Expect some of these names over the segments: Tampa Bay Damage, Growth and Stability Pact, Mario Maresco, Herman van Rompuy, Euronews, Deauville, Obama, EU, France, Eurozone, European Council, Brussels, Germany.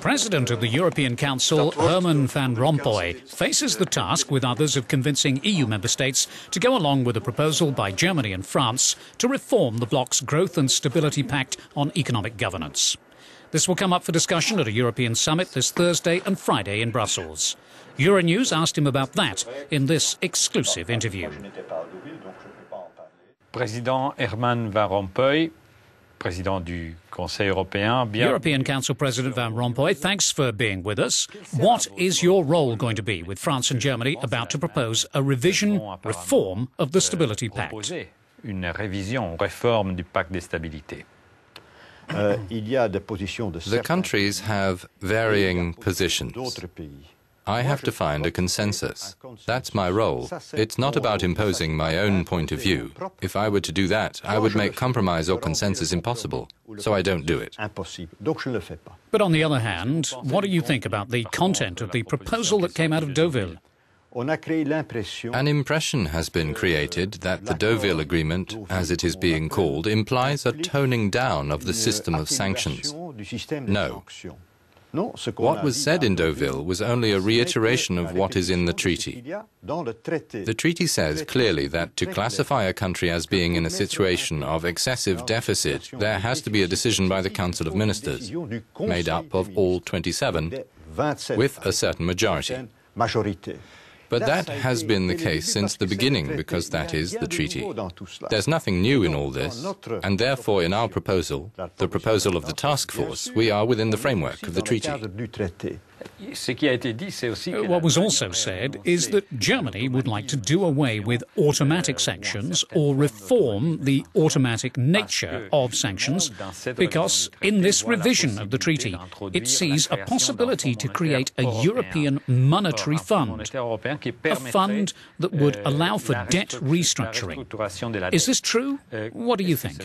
President of the European Council, Herman van Rompuy, faces the task with others of convincing EU member states to go along with a proposal by Germany and France to reform the bloc's Growth and Stability Pact on economic governance. This will come up for discussion at a European summit this Thursday and Friday in Brussels. Euronews asked him about that in this exclusive interview. President Herman van Rompuy, Président du Conseil européen. European Council President Van Rompuy, thanks for being with us. What is your role going to be with France and Germany about to propose a reform of the Stability Pact? Une révision, réforme du pacte de stabilité. The countries have varying positions. I have to find a consensus. That's my role. It's not about imposing my own point of view. If I were to do that, I would make compromise or consensus impossible. So I don't do it. But on the other hand, what do you think about the content of the proposal that came out of Deauville? An impression has been created that the Deauville Agreement, as it is being called, implies a toning down of the system of sanctions. No. What was said in Deauville was only a reiteration of what is in the treaty. The treaty says clearly that to classify a country as being in a situation of excessive deficit, there has to be a decision by the Council of Ministers, made up of all 27, with a certain majority. But that has been the case since the beginning, because that is the treaty. There's nothing new in all this, and therefore in our proposal, the proposal of the task force, we are within the framework of the treaty. What was also said is that Germany would like to do away with automatic sanctions or reform the automatic nature of sanctions, because in this revision of the treaty, it sees a possibility to create a European monetary fund, a fund that would allow for debt restructuring. Is this true? What do you think?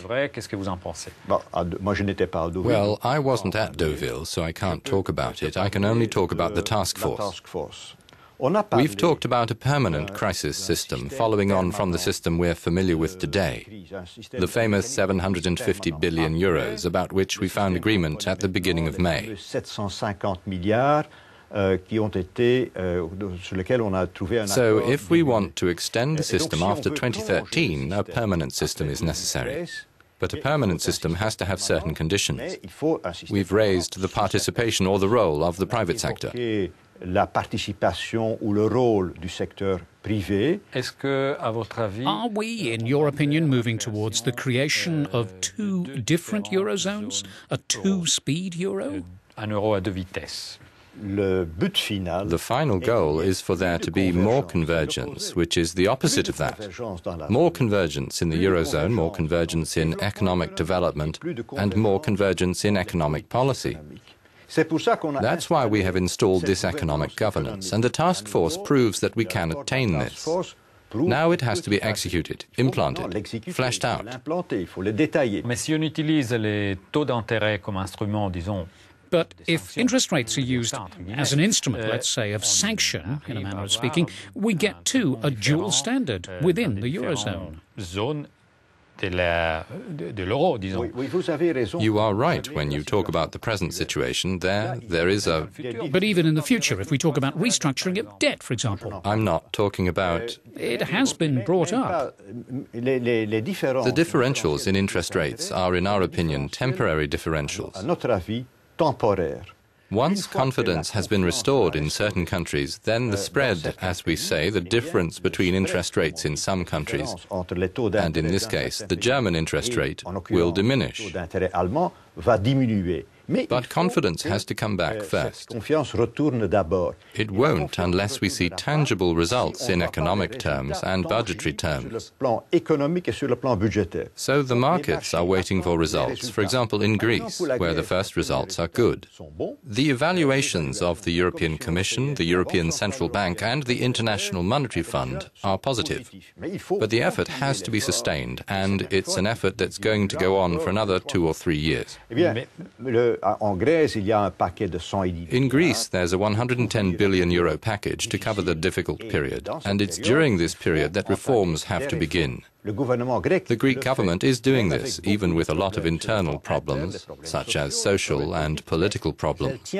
Well, I wasn't at Deauville, so I can't talk about it. I can only talk about the task force. We've talked about a permanent crisis system, following on from the system we're familiar with today, the famous 750 billion euros, about which we found agreement at the beginning of May. So if we want to extend the system after 2013, a permanent system is necessary. But a permanent system has to have certain conditions. We've raised the participation or the role of the private sector. Are we, in your opinion, moving towards the creation of two different Eurozones, a two-speed Euro? An euro à deux vitesses. The final goal is for there to be more convergence, which is the opposite of that. More convergence in the Eurozone, more convergence in economic development, and more convergence in economic policy. That's why we have installed this economic governance, and the task force proves that we can attain this. Now it has to be executed, implanted, fleshed out. But if interest rates are used as an instrument, let's say, of sanction, in a manner of speaking, we get to a dual standard within the Eurozone. You are right when you talk about the present situation. There is a... But even in the future, if we talk about restructuring of debt, for example... I'm not talking about... It has been brought up. The differentials in interest rates are, in our opinion, temporary differentials. Once confidence has been restored in certain countries, then the spread, as we say, the difference between interest rates in some countries, and in this case, the German interest rate, will diminish. But confidence has to come back first. It won't unless we see tangible results in economic terms and budgetary terms. So the markets are waiting for results, for example in Greece, where the first results are good. The evaluations of the European Commission, the European Central Bank and the International Monetary Fund are positive. But the effort has to be sustained, and it's an effort that's going to go on for another 2 or 3 years. In Greece, there's a €110 billion package to cover the difficult period, and it's during this period that reforms have to begin. The Greek government is doing this, even with a lot of internal problems, such as social and political problems.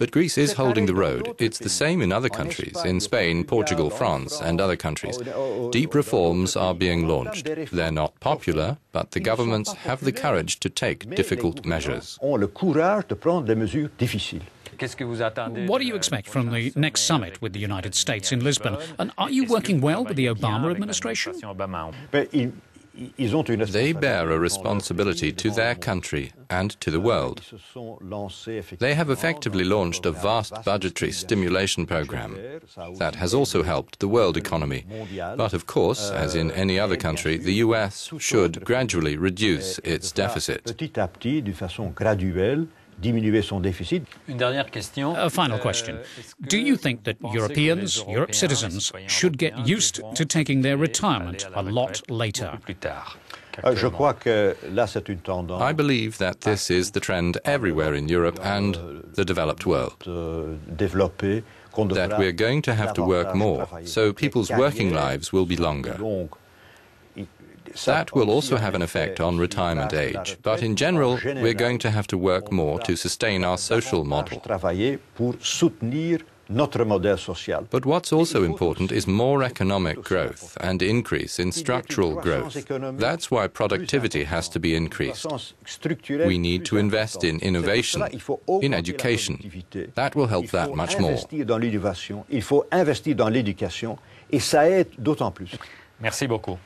But Greece is holding the road. It's the same in other countries, in Spain, Portugal, France, and other countries. Deep reforms are being launched. They're not popular, but the governments have the courage to take difficult measures. What do you expect from the next summit with the United States in Lisbon? And are you working well with the Obama administration? They bear a responsibility to their country and to the world. They have effectively launched a vast budgetary stimulation program. That has also helped the world economy. But of course, as in any other country, the US should gradually reduce its deficit. A final question. Do you think that Europeans, Europe's citizens, should get used to taking their retirement a lot later? I believe that this is the trend everywhere in Europe and the developed world, that we're going to have to work more, so people's working lives will be longer. That will also have an effect on retirement age, but in general, we're going to have to work more to sustain our social model. But what's also important is more economic growth and increase in structural growth. That's why productivity has to be increased. We need to invest in innovation, in education. That will help that much more. Merci beaucoup.